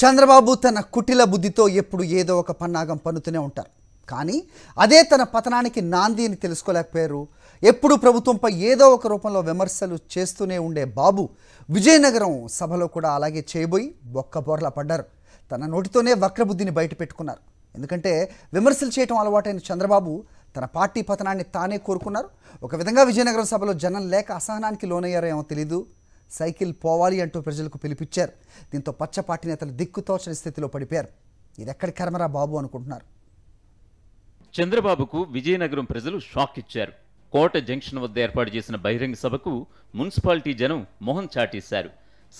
చంద్రబాబు తన కుటిల బుద్ధితో ఎప్పుడు ఏదో ఒక పన్నాగం పన్నుతూనే ఉంటారు. కానీ అదే తన పతనానికి నాంది అని తెలుసుకోలేకపోయారు. ఎప్పుడు ప్రభుత్వంపై ఏదో ఒక రూపంలో విమర్శలు చేస్తూనే ఉండే బాబు విజయనగరం సభలో కూడా అలాగే చేయబోయి బొక్కబోర్ల పడ్డారు. తన నోటితోనే వక్రబుద్ధిని బయట పెట్టుకున్నారు. ఎందుకంటే విమర్శలు చేయడం అలవాటైన చంద్రబాబు తన పార్టీ పతనాన్ని తానే కోరుకున్నారు. ఒక విధంగా విజయనగరం సభలో జనం లేక అసహనానికి లోనయ్యారేమో తెలీదు. సైకిల్ పోవాలి అంటూ ప్రజలకు పిలిపించారు. దీంతో పచ్చ పార్టీ నేతలు దిక్కుతోచని స్థితిలో పడిపోయారు. ఇది ఎక్కడి కర్మరా బాబు అనుకుంటున్నారు. చంద్రబాబుకు విజయనగరం ప్రజలు షాక్ ఇచ్చారు. కోట జంక్షన్ వద్ద ఏర్పాటు చేసిన బహిరంగ సభకు మున్సిపాలిటీ జనం మొహం చాటేశారు.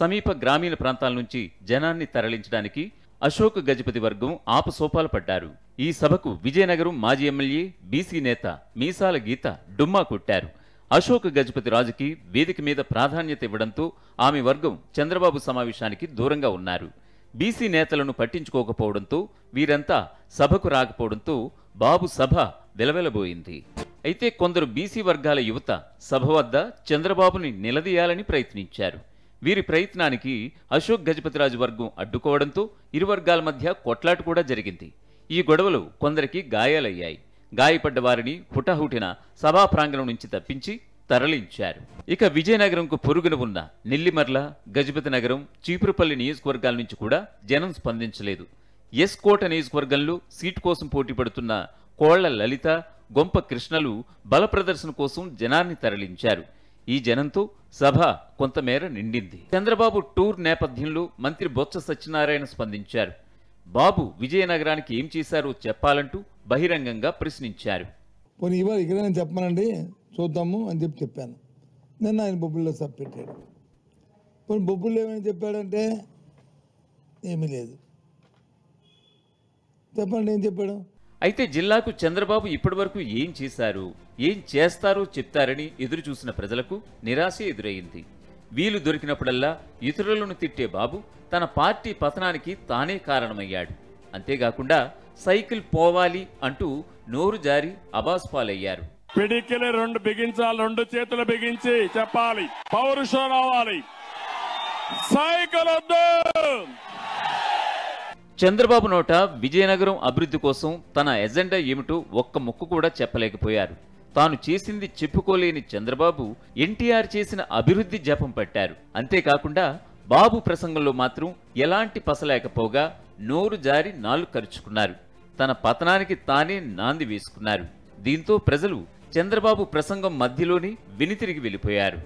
సమీప గ్రామీణ ప్రాంతాల నుంచి జనాన్ని తరలించడానికి అశోక్ గజపతి వర్గం ఆపసోపాలు పడ్డారు. ఈ సభకు విజయనగరం మాజీ ఎమ్మెల్యే బీసీ నేత మీసాల గీత డుమ్మా కొట్టారు. అశోక్ గజపతి రాజుకి వేదిక మీద ప్రాధాన్యత ఇవ్వడంతో ఆమె వర్గం చంద్రబాబు సమావేశానికి దూరంగా ఉన్నారు. బీసీ నేతలను పట్టించుకోకపోవడంతో వీరంతా సభకు రాకపోవడంతో బాబు సభ వెలవెలబోయింది. అయితే కొందరు బీసీ వర్గాల యువత సభ వద్ద చంద్రబాబుని నిలదీయాలని ప్రయత్నించారు. వీరి ప్రయత్నానికి అశోక్ గజపతిరాజు వర్గం అడ్డుకోవడంతో ఇరు వర్గాల మధ్య కొట్లాట కూడా జరిగింది. ఈ గొడవలో కొందరికి గాయాలయ్యాయి. గాయపడ్డ వారిని హుటాహుటిన సభా ప్రాంగణం నుంచి తప్పించి తరలించారు. ఇక విజయనగరంకు పొరుగున ఉన్న నెల్లిమర్ల, గజపతి నగరం, చీపురుపల్లి నియోజకవర్గాల నుంచి కూడా జనం స్పందించలేదు. ఎస్ కోట నియోజకవర్గంలో సీటు కోసం పోటీ పడుతున్న కోళ్ల లలిత, గొంప కృష్ణలు బల ప్రదర్శన కోసం జనాన్ని తరలించారు. ఈ జనంతో సభ కొంతమేర నిండింది. చంద్రబాబు టూర్ నేపథ్యంలో మంత్రి బొత్స సత్యనారాయణ స్పందించారు. బాబు విజయనగరానికి ఏం చేశారో చెప్పాలంటూ బహిరంగంగా ప్రశ్నించారు. పోనీ ఇవాళ ఇక్కడ నేను చెప్పానండి చూద్దాము అని చెప్పాను. నిన్న ఆయన బొబ్బుల్లో సభ పెట్టాడు. పోనీ బొబ్బుల్లో ఏమైనా చెప్పాడంటే ఏమీ లేదు. చెప్పండి ఏం చెప్పాడు. అయితే జిల్లాకు చంద్రబాబు ఇప్పటివరకు ఏం చేశారు, ఏం చేస్తారో చెప్తారని ఎదురు చూసిన ప్రజలకు నిరాశ ఎదురైంది. వీలు దొరికినప్పుడల్లా ఇతరులను తిట్టే బాబు తన పార్టీ పతనానికి తానే కారణమయ్యాడు. అంతేకాకుండా సైకిల్ పోవాలి అంటూ నోరు జారి అబాస్పాలయ్యారు. పిడికిలి రెండు బిగించాలి, రెండు చేతులు బిగించి చెప్పాలి, పౌరుషం రావాలి, సైకిల్ వద్దు. చంద్రబాబు నోట విజయనగరం అభివృద్ధి కోసం తన ఎజెండా ఏమిటో ఒక్క ముక్క కూడా చెప్పలేకపోయారు. తాను చేసింది చెప్పుకోలేని చంద్రబాబు ఎన్టీఆర్ చేసిన అభివృద్ధి జపం పట్టారు. అంతేకాకుండా బాబు ప్రసంగంలో మాత్రం ఎలాంటి పసలేకపోగా నోరు జారి నాలుగు ఖర్చుకున్నారు. తన పతనానికి తానే నాంది వేసుకున్నారు. దీంతో ప్రజలు చంద్రబాబు ప్రసంగం మధ్యలోనే వెనుతిరిగి వెళ్ళిపోయారు.